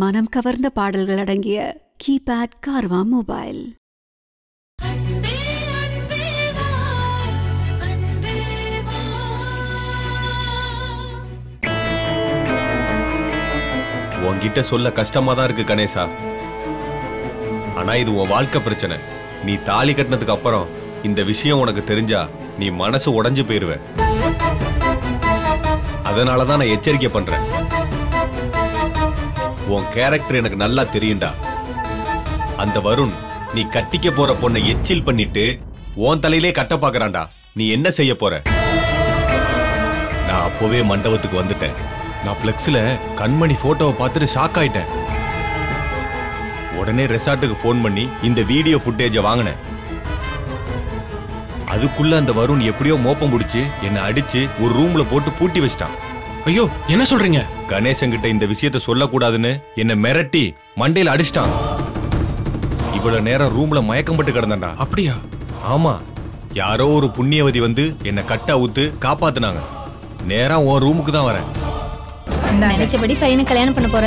மனம் கவர்ந்த பாடல்கள் அடங்கிய கீபேட் கார்வா மொபைல். உன்கிட்ட சொல்ல கஷ்டமா தான் இருக்கு கணேசா, ஆனா இது உன் வாழ்க்கை பிரச்சனை. நீ தாலி கட்டினதுக்கு அப்புறம் இந்த விஷயம் உனக்கு தெரிஞ்சா நீ மனசு உடைஞ்சு போயிருவ. அதனாலதான் நான் எச்சரிக்கை பண்றேன். உன் கேரக்டர் எனக்கு நல்லா தெரியும்டா. அந்த வருண் நீ கட்டிக்க போற பொண்ணை எச்சில் பண்ணிட்டு உன் தலையிலே கட்ட பாக்குறான்டா. நீ என்ன செய்ய போற? நான் அப்பவே மண்டபத்துக்கு வந்துட்டேன். நான் பிளெக்ஸ்ல கண்மணி போட்டோவை பார்த்துட்டு ஷாக் ஆயிட்டேன். உடனே ரெசார்ட்டுக்கு போன் பண்ணி இந்த வீடியோ ஃபுட்டேஜை வாங்கினேன். அதுக்குள்ள அந்த வருண் எப்படியோ மோப்பம் பிடிச்சு என்னை அடிச்சு ஒரு ரூம்ல போட்டு பூட்டி வச்சிட்டான். ஐயோ, என்ன சொல்றீங்க? கணேசன் கிட்ட இந்த விஷயத்த சொல்லக்கூடாதுன்னு என்னை மிரட்டி மண்டையில அடிச்சிட்டான். இவ்வளவு நேரம் ரூம்ல மயக்கம் பட்டு கிடந்தான்டா. அப்படியா? ஆமா, யாரோ ஒரு புண்ணியவதி வந்து என்னை கட்ட ஊத்து காப்பாத்துனாங்க. நேரா உன் ரூமுக்கு தான் வரேன். நினைச்சபடி பையனை கல்யாணம் பண்ண போற.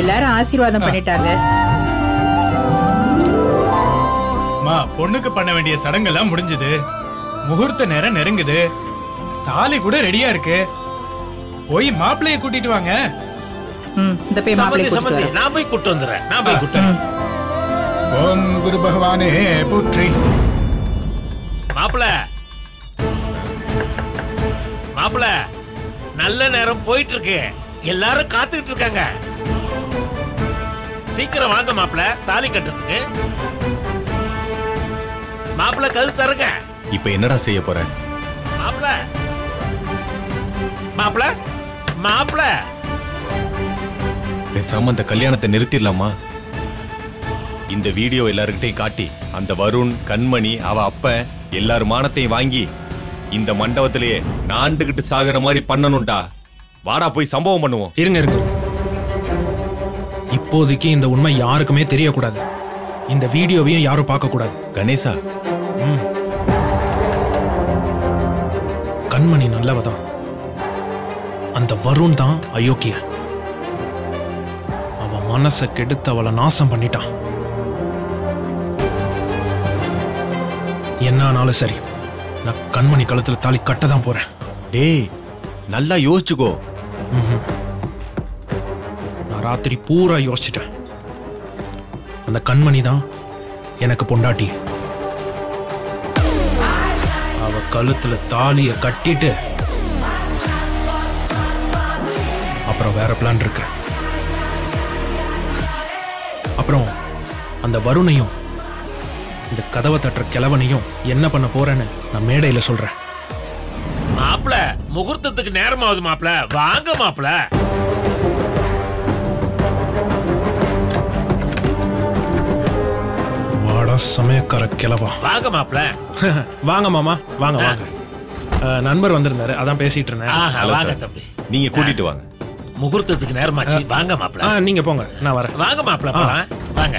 எல்லாரும் ஆசீர்வாதம் பண்ணிட்டாங்க. பொண்ணுக்கு பண்ண வேண்டிய சடங்கெல்லாம் முடிஞ்சது. முகூர்த்த நேரம் நெருங்குது. தாலி கூட ரெடியா இருக்கு. போய் மாப்பிள்ளைய கூட்டிட்டு வாங்க. மாப்பிள நல்ல நேரம் போயிட்டு இருக்கு. எல்லாரும் காத்துக்கிட்டு இருக்காங்க. சீக்கிரம் வாங்க மாப்பிள, தாலி கட்டுறதுக்கு. மாப்பிள கல் தருங்க. இப்ப என்னடா செய்ய போற? மாப்பிள மாப்பிள மாப்பிள சம்பந்த கல்யாணத்தை நிறுத்திடலாமா? இந்த வீடியோ எல்லாருக்கிட்டையும் காட்டி அந்த வருண், கண்மணி, அவ அப்ப எல்லார் மானத்தையும் வாங்கி இந்த மண்டபத்திலேயே நாண்டுகிட்டு சாகுற மாதிரி பண்ணணும்டா. வாடா போய் சம்பவம் பண்ணுவோம். இருங்க இருங்க, இப்போதைக்கு இந்த உண்மை யாருக்குமே தெரியக்கூடாது. இந்த வீடியோவையும் யாரும் பார்க்க கூடாது. கணேசா, கண்மணி நல்லவதான். அந்த வருண் தான் அயோக்கிய. மனசை கெடுத்து அவளை நாசம் பண்ணிட்டான். என்ன ஆனாலும் சரி, நான் கண்மணி கழுத்துல தாலி கட்ட தான் போறேன். டேய், நல்லா யோசிச்சுக்கோ. நான் ராத்திரி பூரா யோசிச்சிட்டேன். அந்த கண்மணி தான் எனக்கு பொண்டாட்டி. அவ கழுத்துல தாலியை கட்டிட்டு அப்புறம் வேற பிளான் இருக்கு. அப்புறம் அந்த வருணையும் இந்த கதவை தட்டுற கிழவனையும் என்ன பண்ண போறேன்னு நான் மேடையில சொல்றேன். மாப்பிள முகூர்த்தத்துக்கு நேரமாவது. மாப்பிள வாங்க. மாப்பிள வாடா சமயக்கார கிழவா. வாங்க மாப்பிள. வாங்க மாமா, வாங்க வாங்க. நண்பர் வந்திருந்தாரு, அதான் பேசிட்டு இருந்தேன். நீங்க கூட்டிட்டு வாங்க. முகூர்த்தத்துக்கு நேரமாச்சு. வாங்க மாப்பிள. நீங்க போங்க, நான் வரேன். வாங்க மாப்பிள போலாம். வாங்க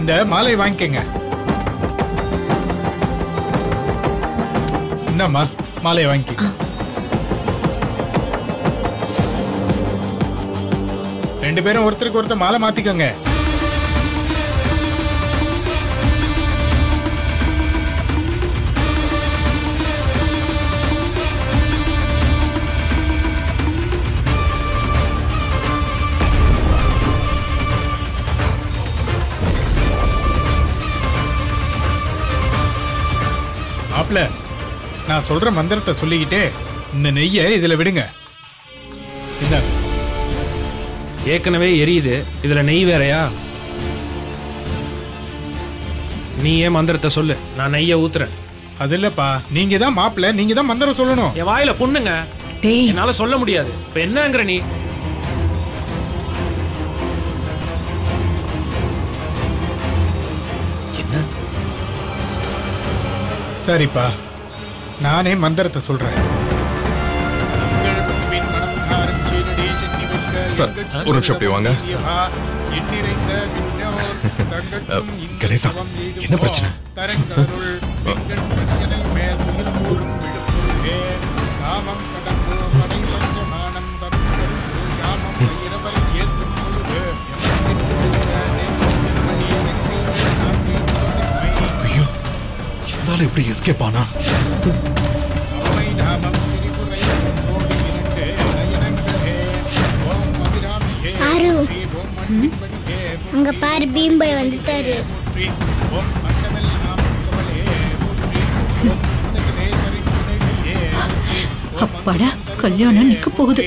இந்த மாலை வாங்கிக்கங்க. என்னம்மா மாலை வாங்கிக்க. ரெண்டு பேரும் ஒருத்தருக்கு ஒருத்தர் மாலை மாத்திக்கோங்க. நான் சொல்ற மந்திரத்தை சொல்லிக்கிட்டே இந்த நெய்யை இதுல விடுங்க. ஏற்கனவே எரியுது, இதில் நெய் வேறையா? நீ ஏன் மந்திரத்தை சொல்லு, நான் நெய்யை ஊத்துறேன். அது இல்லப்பா, நீங்க தான் மாப்பிள்ள, நீங்க தான் மந்திரம் சொல்லணும். என் வாயில பொண்ணுங்க, என்னால சொல்ல முடியாது. இப்ப என்னங்கிற நீ? என்ன? சரிப்பா, நானே மந்திரத்தை சொல்றேன். சார், ஒரு நிமிஷம் அப்படி வாங்க. கணேசா, என்ன பிரச்சனை? ஐயோ, இருந்தாலும் எப்படி எஸ்கேப் ஆனா? அங்க பாரு, பீம்பாய் வந்துட்டாரு. அப்பாடா, கல்யாணம் நிக்க போகுது.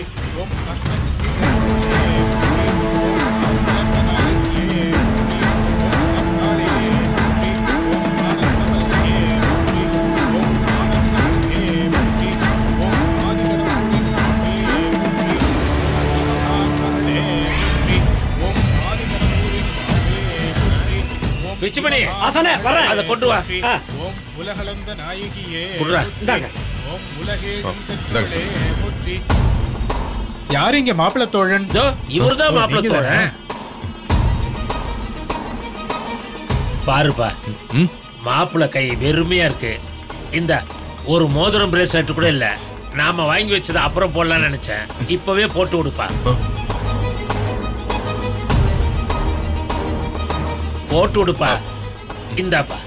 விச்சுமணி ஆசனே வர, அத கொண்டு வா. ஓம் உலகளந்த நாயகியே குறா. இந்தாங்க. ஓம் உலகே முத்தி. யார் இங்க மாப்பிள தோழன்? தோ இவர்தா மாப்பிள தோழன். பாருப்பா, மாப்பிள கை வெறுமையா இருக்கு. இந்த ஒரு மோதிரம் பிரேஸ்லெட் கூட இல்ல. நாம வாங்கி வச்சது அப்புறம் போடலாம்னு நினைச்சேன். இப்பவே போட்டு விடுப்பா. போட்டு விடுப்பா. இந்தாப்பா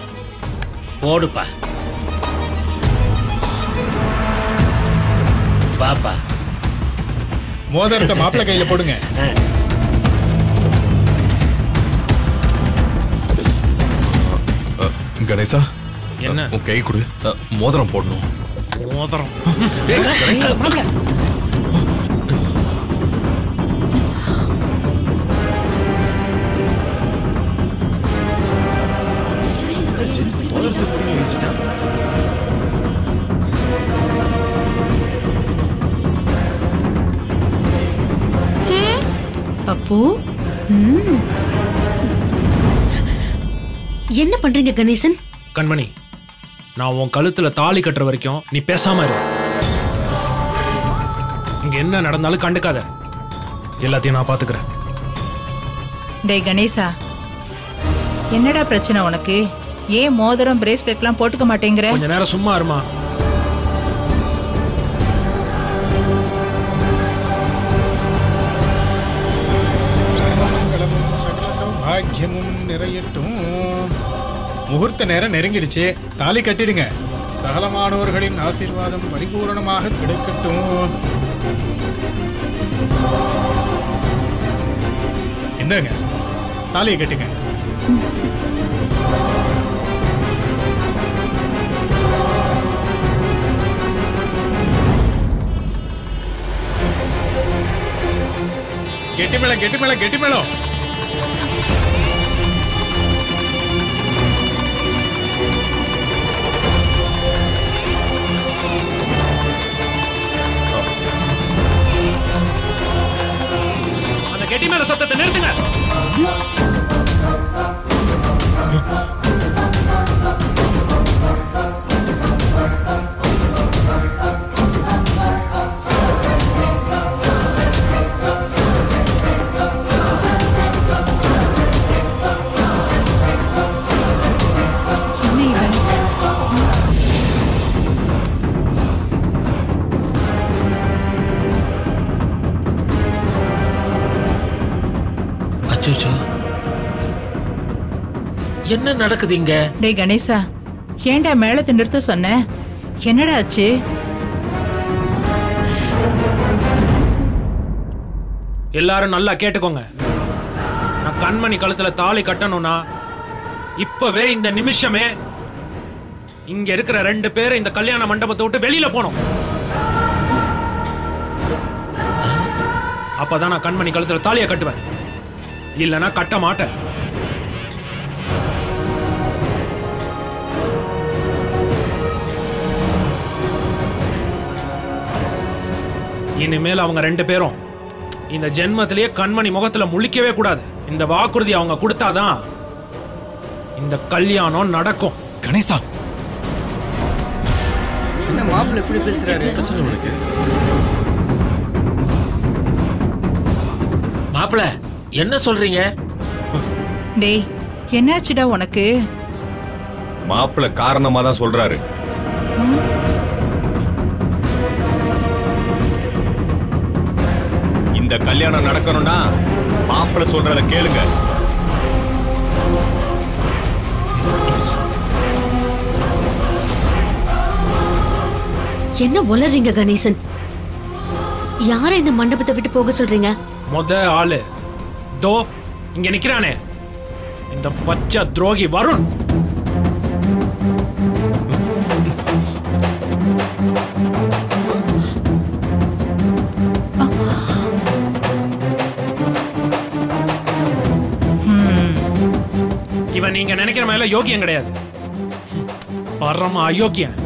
போடுப்பா. பாப்பா, மோதிரத்தை மாப்பிள்ள கையில போடுங்க. கணேசா, என்ன உன் கை கொடு, மோதிரம் போடணும். மோதிரம் என்ன பண்றீங்க கணேசன்? கண்மணி, நான் உன் கழுத்துல தாலி கட்டுற வரைக்கும் நீ பேசாம இரு. இங்க என்ன நடந்தாலும் கண்டுக்காத, எல்லாத்தையும் நான் பாத்துக்கிறேன். டேய் கணேசா, என்னடா பிரச்சனை உனக்கு? ஏன் மோதிரம் பிரேஸ்லெட் எல்லாம் போட்டுக்க மாட்டேங்கிற? கொஞ்ச நேரம் சும்மா இருமா. நிறையட்டும், முகூர்த்த நேரம் நெருங்கிடுச்சு, தாலி கட்டிடுங்க. சகலமானவர்களின் ஆசீர்வாதம் பரிபூரணமாக கிடைக்கட்டும். என்னங்க, தாலியை கட்டுங்க. கெட்டி மேளம், கெட்டி மேளம், கெட்டி மேளம். கெட்டி மேல சத்தத்தை நிறுத்துங்க. என்ன நடக்குது இங்க? டேய் கணேசா, ஏன்டா மேலத்தை நிறுத்த சொன்ன? என்னடா ஆச்சு? எல்லாரும் நல்லா கேட்டுக்கோங்க. நான் கண்மணி கழுத்துல தாலி கட்டணும்னா இப்பவே இந்த நிமிஷமே இங்க இருக்கிற 2 பேர் இந்த கல்யாண மண்டபத்தை விட்டு வெளியில போனோம். அப்பதான் நான் கண்மணி கழுத்துல தாலியை கட்டுவேன். இல்லனா கட்ட மாட்டேன். இனிமேல் அவங்க ரெண்டு பேரும் இந்த ஜென்மத்திலேயே கண்மணி முகத்துல முழிக்கவே கூடாது. இந்த வாக்குறுதி அவங்க கொடுத்தாதான் இந்த கல்யாணம் நடக்கும். கணேசா என்ன மாப்ள இப்படி பேசுறாரு? பிரச்சனை உனக்கு மாப்ள என்ன சொல்றீங்க? டேய் என்னாச்சுடா உனக்கு? மாப்ள காரணமா தான் சொல்றாரு. இந்த கல்யாணம் நடக்கணும்னா மாப்பிள்ள சொல்றத கேளுங்க. என்ன உளறீங்க கணேசன்? யார இந்த மண்டபத்தை விட்டு போக சொல்றீங்க? முத ஆளு தோ இங்க நிக்கிறானே இந்த பச்சை துரோகி வருண். நீங்க நினைக்கிற மாதிரி யோகியம் கிடையாது, பரம அயோக்கியம்.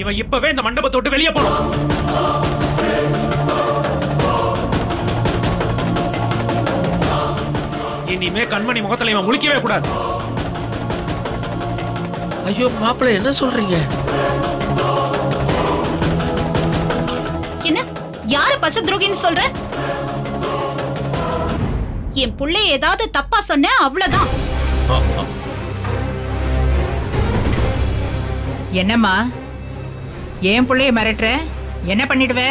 இவன் இப்பவே இந்த மண்டபத்தை விட்டு வெளியே போறான். இனிமே கண்மணி முகத்துல இவன் முழிக்கவே கூடாது. ஐயோ மாப்பிள்ளை என்ன சொல்றீங்க? என்ன யார பச்சை துரோகின்னு சொல்ற? என் பிள்ளை ஏதாவது தப்பா சொன்ன அவ்வளவுதான். என்னம்மா என் பிள்ளைய மிரட்டுற? என்ன பண்ணிடுவே?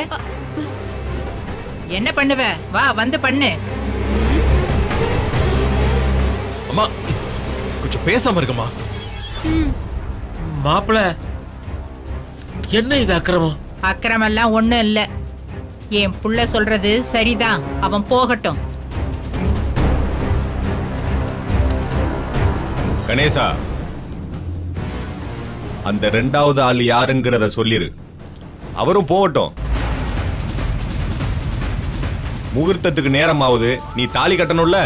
என்ன பண்ணுவ? வா வந்து பண்ணு. அம்மா கொஞ்சம் பேசாம இருக்குமா? மாப்பிள என்ன இது அக்கிரமம்? அக்கிரமம் எல்லாம் ஒண்ணும் இல்ல. என் பிள்ளை சொல்றது சரிதான், அவன் போகட்டும். கணேசா அந்த ரெண்டாவது ஆள் யாருங்கிறத சொல்லிரு, அவரும் போகட்டும். முகூர்த்தத்துக்கு நேரம் ஆகுது, நீ தாலி கட்டணும்ல.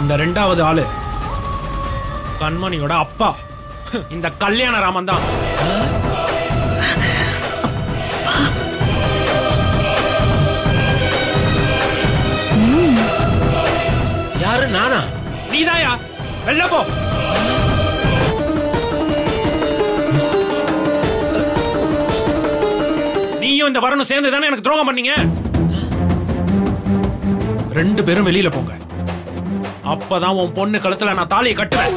அந்த ரெண்டாவது ஆளு கண்மணியோட அப்பா, இந்த கல்யாணராமன் தான். யாரு நானா? நீதாயா? வெள்ள போ. நீயும் இந்த வரணும் சேர்ந்து தானே எனக்கு துரோகம் பண்ணீங்க. ரெண்டு பேரும் வெளியில போங்க, அப்பதான் உன் பொண்ணு கழுத்துல நான் தாலியை கட்டுவேன்.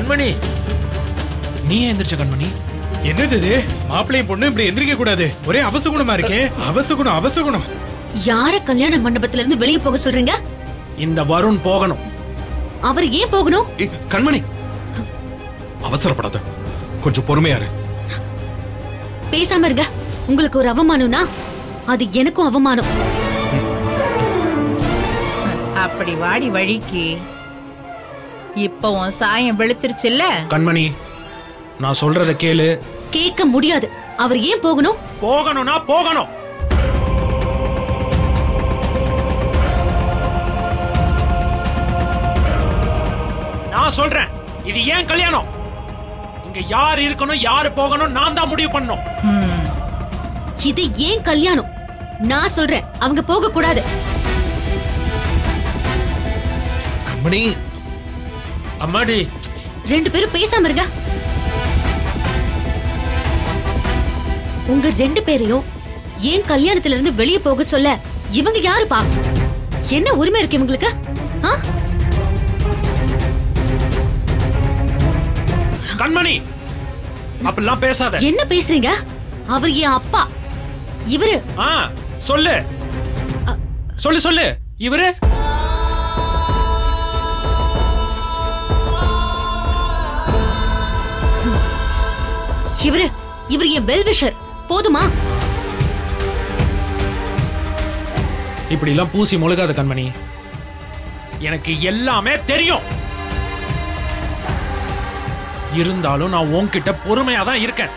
கண்மணி நீ எந்திரிச்ச கண்மணி. என்னது மாப்பிள்ளை பொண்ணு இப்படி எந்திரிக்க கூடாது, ஒரே அவசகுணமா இருக்கே. அவசகுணம் அவசகுணம். யார கல்யாண மண்டபத்துல இருந்து வெளியே போக சொல்றீங்க? இந்த வருண் போகணும். அவர் ஏன் போகணும்? கண்மணி அவசரப்படாத, கொஞ்சம் பொறுமையா இரு. பேசாம இருங்க. உங்களுக்கு ஒரு அவமானம்னா அது எனக்கும் அவமானம். அப்படி வாடி வழிக்கு இப்ப உன் சாயம் வெளுத்துருச்சுல்ல. கண்மணி நான் சொல்றத கேளு. கேட்க முடியாது. அவர் ஏன் போகணும்? போகணும்னா போகணும். நான் சொல்றேன் இது ஏன் கல்யாணம். இங்க யார் இருக்கணும் யார் போகணும் நான் தான் முடிவு பண்ணணும். இது ஏன் கல்யாணம் நான் சொல்றேன், அவங்க போக கூடாது. கண்மணி அம்மாடி ரெண்டு பேரும் பேசாம இருங்க. உங்க ரெண்டு பேரையும் ஏன் கல்யாணத்துல இருந்து வெளியே போக சொல்ல இவங்க யாருப்பா? என்ன உரிமை இருக்கு இவங்களுக்கு? கண்மணி அப்படிலாம் பேசாத. என்ன பேசுறீங்க? அவர் என் அப்பா. இவரு சொல்லு சொல்லு சொல்லு. இவரு இவரு இவர் என் வெல்விஷர். போதுமா? இப்படிலாம் பூசி முழுகாத கண்மணி. எனக்கு எல்லாமே தெரியும். இருந்தாலும் நான் உன்கிட்ட பொறுமையா தான் இருக்கேன்.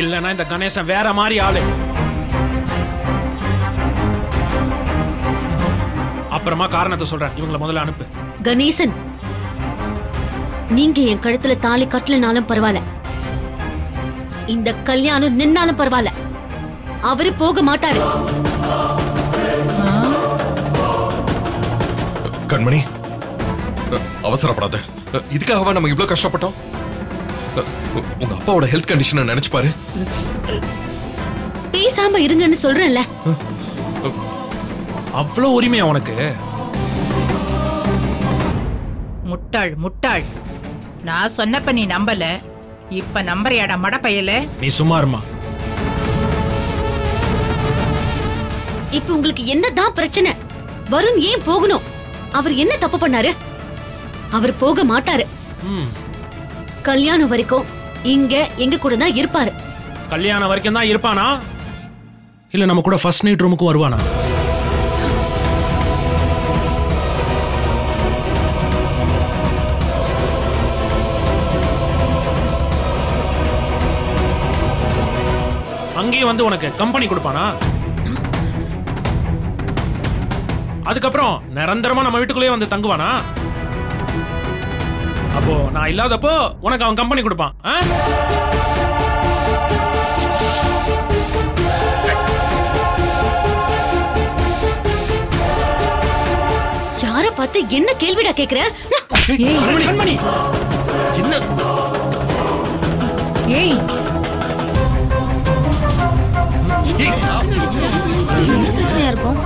இல்லைன்னா இந்த கணேசன் வேற மாதிரி ஆளு. அப்புறமா காரணத்தை சொல்றேன். இவங்களை முதல்ல அனுப்பு. கணேசன், நீங்க என் கழுத்துல தாலி கட்டலனாலும் பரவாயில்ல, இந்த கல்யாணம் நின்னாலும் பரவாயில்ல, அவரு போக மாட்டாரு. கண்மணி, அவசரப்படாத. இதுக்காகவா நம்ம இவ்வளவு கஷ்டப்பட்டோம்? உங்க அப்பாவோட ஹெல்த் கண்டிஷனை நினைச்சு பாரு. பேசாம இருங்கன்னு சொல்றேன்ல. அவ்வளவு உரிமையா உனக்கு? முட்டாள் முட்டாள், நான் சொன்னப்ப நீ நம்பல, இப்ப நம்பறியாடா மடப்பையில? நீ சுமாருமா. இப்ப உங்களுக்கு என்னதான் பிரச்சனை? வருண் ஏன் போகணும்? அவர் என்ன தப்பு பண்ணாரு? அவர் போக மாட்டாரு. கல்யாணம் வரைக்கும் இங்க எங்க கூட தான் இருப்பாரு. கல்யாணம் வரைக்கும் தான் இருப்பானா? இல்ல நம்ம கூட ஃபர்ஸ்ட் நைட் ரூமுக்கு வருவானா? அங்கேயும் வந்து உனக்கு கம்பெனி கொடுப்பானா? அதுக்கப்புறம் நிரந்தரமா நம்ம வீட்டுக்குள்ளேயே வந்து தங்குவானா? அப்போ நான் இல்லாதப்போ உனக்கு அவன் கம்பெனி கொடுப்பான். யார பார்த்து என்ன கேள்விடா கேக்குற? ஏய் பிரச்சனையா இருக்கும்.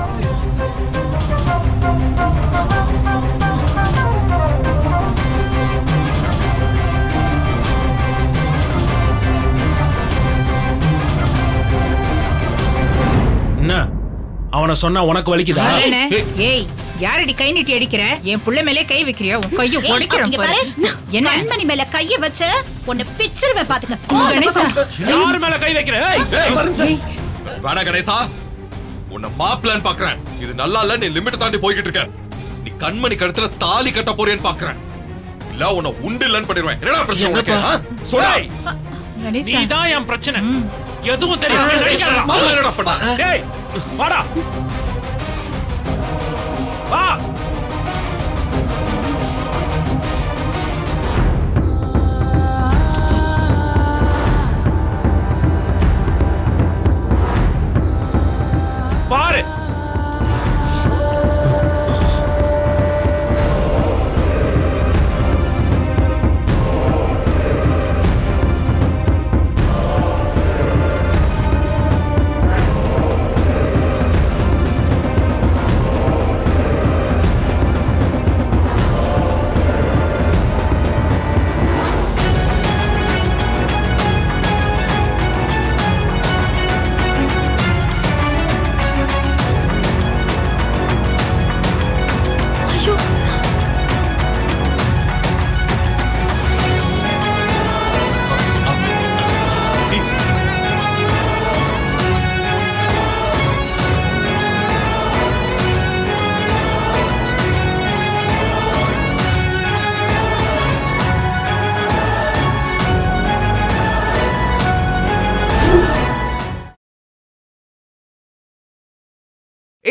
என்ன அவனை சொன்னா உனக்கு வலிக்குதா? ஏய், யாரடி கை நீட்டி அடிக்கிற? என் புள்ள மேலே கை வைக்கிறியா? உன் கையை உடைக்கிறேன் பாரு. என்ன கண்மணி மேல கையை வச்ச உன்னை பிச்சர்வே பாத்துக்க. கணேசா, யார் மேல கை வைக்கிற? ஏய் வாடா கணேசா, உன்னை மாப்ளான் பாக்குறேன். இது நல்லா இல்ல. நீ லிமிட் தாண்டி போய்கிட்டு இருக்க. நீ கண்மணி கழுத்துல தாலி கட்ட போறேன்னு பாக்குறேன். இல்ல உன்னை உண்டு இல்லன்னு பண்ணிடுவேன். என்னடா பிரச்சனை உனக்கு? சொல்லு. கணேசா, நீதான் என் பிரச்சனை. எதுவும் தெரியாது.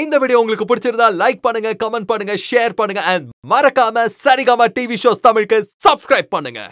இந்த வீடியோ உங்களுக்கு பிடிச்சிருந்தா லைக் பண்ணுங்க, கமெண்ட் பண்ணுங்க, ஷேர் பண்ணுங்க, and மறக்காம சரிகமா டிவி ஷோஸ் தமிழுக்கு சப்ஸ்கிரைப் பண்ணுங்க.